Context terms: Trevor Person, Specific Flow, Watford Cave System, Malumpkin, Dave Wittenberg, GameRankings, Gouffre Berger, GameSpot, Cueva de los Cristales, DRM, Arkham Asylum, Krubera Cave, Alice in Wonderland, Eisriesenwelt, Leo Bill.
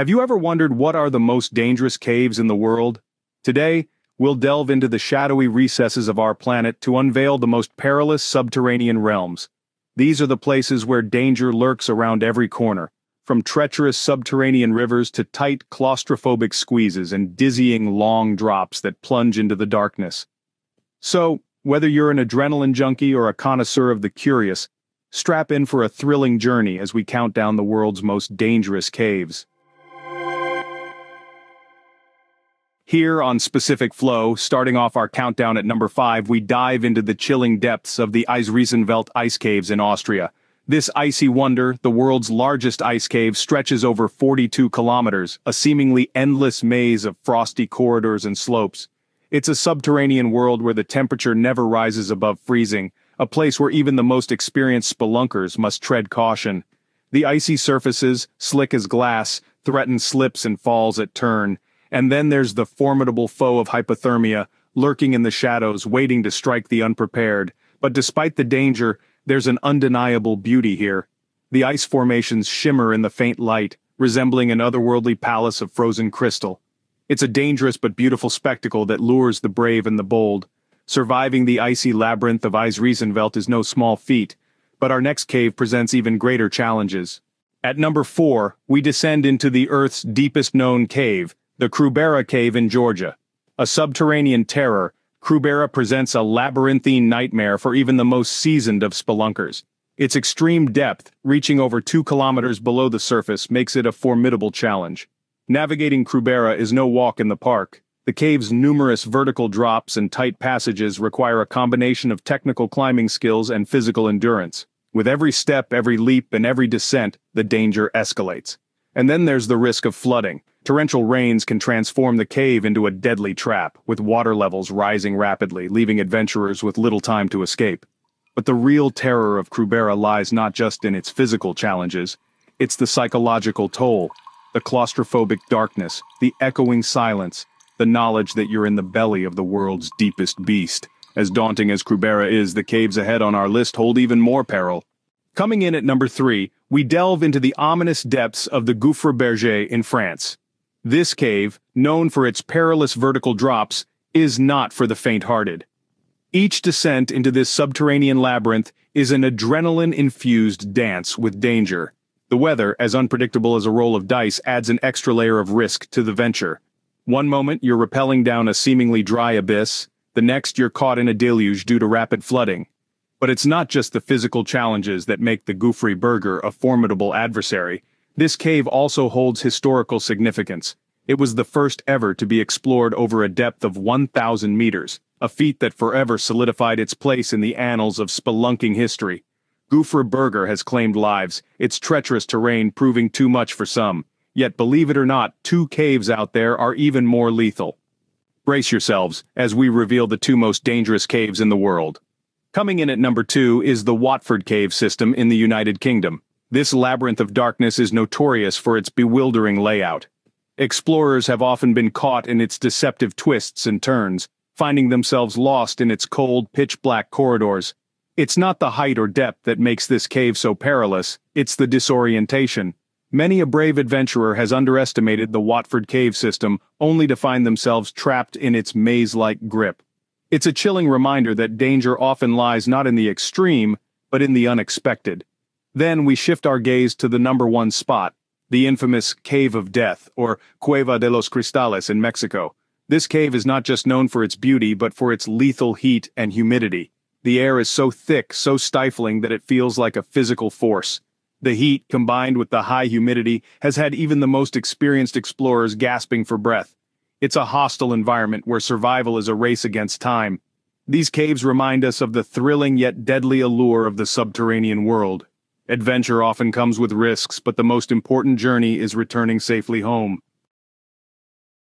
Have you ever wondered what are the most dangerous caves in the world? Today, we'll delve into the shadowy recesses of our planet to unveil the most perilous subterranean realms. These are the places where danger lurks around every corner, from treacherous subterranean rivers to tight claustrophobic squeezes and dizzying long drops that plunge into the darkness. So, whether you're an adrenaline junkie or a connoisseur of the curious, strap in for a thrilling journey as we count down the world's most dangerous caves. Here on Specific Flow, starting off our countdown at number 5, we dive into the chilling depths of the Eisriesenwelt ice caves in Austria. This icy wonder, the world's largest ice cave, stretches over 42 kilometers, a seemingly endless maze of frosty corridors and slopes. It's a subterranean world where the temperature never rises above freezing, a place where even the most experienced spelunkers must tread caution. The icy surfaces, slick as glass, threaten slips and falls at turn. And then there's the formidable foe of hypothermia, lurking in the shadows, waiting to strike the unprepared. But despite the danger, there's an undeniable beauty here. The ice formations shimmer in the faint light, resembling an otherworldly palace of frozen crystal. It's a dangerous but beautiful spectacle that lures the brave and the bold. Surviving the icy labyrinth of Eisriesenwelt is no small feat, but our next cave presents even greater challenges. At number 4, we descend into the Earth's deepest known cave, the Krubera Cave in Georgia. A subterranean terror, Krubera presents a labyrinthine nightmare for even the most seasoned of spelunkers. Its extreme depth, reaching over 2 kilometers below the surface, makes it a formidable challenge. Navigating Krubera is no walk in the park. The cave's numerous vertical drops and tight passages require a combination of technical climbing skills and physical endurance. With every step, every leap, and every descent, the danger escalates. And then there's the risk of flooding. Torrential rains can transform the cave into a deadly trap, with water levels rising rapidly, leaving adventurers with little time to escape. But the real terror of Krubera lies not just in its physical challenges, it's the psychological toll, the claustrophobic darkness, the echoing silence, the knowledge that you're in the belly of the world's deepest beast. As daunting as Krubera is, the caves ahead on our list hold even more peril. Coming in at number 3, we delve into the ominous depths of the Gouffre Berger in France. This cave, known for its perilous vertical drops, is not for the faint-hearted. Each descent into this subterranean labyrinth is an adrenaline-infused dance with danger. The weather, as unpredictable as a roll of dice, adds an extra layer of risk to the venture. One moment, you're rappelling down a seemingly dry abyss, the next you're caught in a deluge due to rapid flooding. But it's not just the physical challenges that make the Gouffre Berger a formidable adversary. This cave also holds historical significance. It was the first ever to be explored over a depth of 1,000 meters, a feat that forever solidified its place in the annals of spelunking history. Gouffre Berger has claimed lives, its treacherous terrain proving too much for some. Yet believe it or not, 2 caves out there are even more lethal. Brace yourselves as we reveal the 2 most dangerous caves in the world. Coming in at number 2 is the Watford Cave System in the United Kingdom. This labyrinth of darkness is notorious for its bewildering layout. Explorers have often been caught in its deceptive twists and turns, finding themselves lost in its cold, pitch-black corridors. It's not the height or depth that makes this cave so perilous, it's the disorientation. Many a brave adventurer has underestimated the Watford Cave System, only to find themselves trapped in its maze-like grip. It's a chilling reminder that danger often lies not in the extreme, but in the unexpected. Then we shift our gaze to the number 1 spot, the infamous Cave of Death, or Cueva de los Cristales in Mexico. This cave is not just known for its beauty, but for its lethal heat and humidity. The air is so thick, so stifling, that it feels like a physical force. The heat, combined with the high humidity, has had even the most experienced explorers gasping for breath. It's a hostile environment where survival is a race against time. These caves remind us of the thrilling yet deadly allure of the subterranean world. Adventure often comes with risks, but the most important journey is returning safely home.